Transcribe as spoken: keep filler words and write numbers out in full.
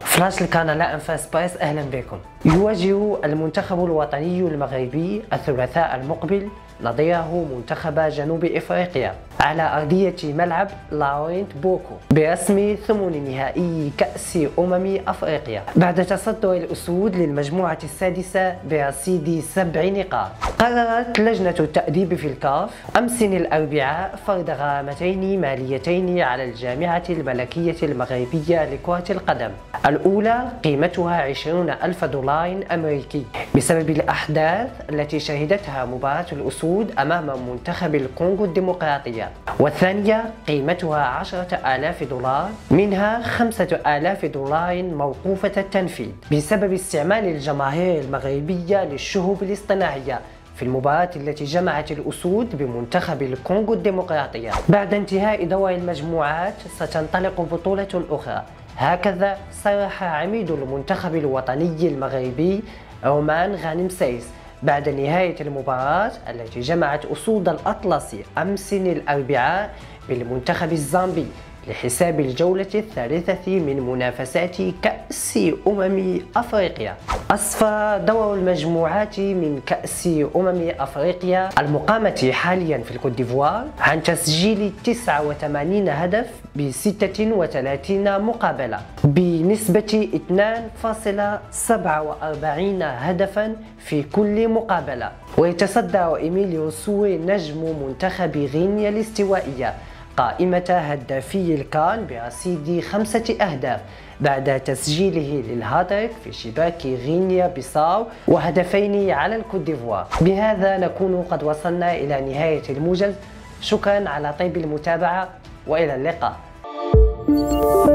فلاش الكان أنفاس سبايس، أهلا بكم. يواجه المنتخب الوطني المغربي الثلاثاء المقبل نظيره منتخب جنوب إفريقيا على أرضية ملعب لاورينت بوكو برسم ثمن نهائي كأس أمم أفريقيا بعد تصدر الأسود للمجموعة السادسة برصيد سبع نقاط. قررت لجنة التأديب في الكاف أمس الأربعاء فرض غرامتين ماليتين على الجامعة الملكية المغربية لكرة القدم، الأولى قيمتها عشرون ألف دولار أمريكي بسبب الأحداث التي شهدتها مباراة الأسود أمام منتخب الكونغو الديمقراطية، والثانية قيمتها عشرة آلاف دولار منها خمسة آلاف دولار موقوفة التنفيذ بسبب استعمال الجماهير المغربية للشهب الاصطناعية في المباراة التي جمعت الأسود بمنتخب الكونغو الديمقراطية. بعد انتهاء دور المجموعات ستنطلق بطولة أخرى، هكذا صرح عميد المنتخب الوطني المغربي رومان غانم سايس بعد نهاية المباراة التي جمعت أسود الأطلسي أمس الأربعاء بالمنتخب الزامبي لحساب الجولة الثالثة من منافسات كأس أمم أفريقيا. أصفى دور المجموعات من كأس أمم أفريقيا المقامة حاليا في الكوت ديفوار عن تسجيل تسعة وثمانين هدف ب ستة وثلاثين مقابلة بنسبة اثنين فاصلة سبعة وأربعين هدفا في كل مقابلة، ويتصدر إيميليو سوي نجم منتخب غينيا الاستوائية قائمة هدافي الكان برصيد خمسة أهداف بعد تسجيله للهاتريك في شباك غينيا بيساو وهدفين على الكوت ديفوار. بهذا نكون قد وصلنا إلى نهاية الموجز، شكرا على طيب المتابعة وإلى اللقاء.